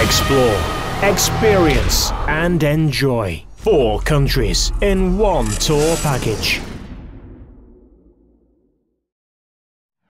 Explore, experience, and enjoy 4 countries in 1 tour package.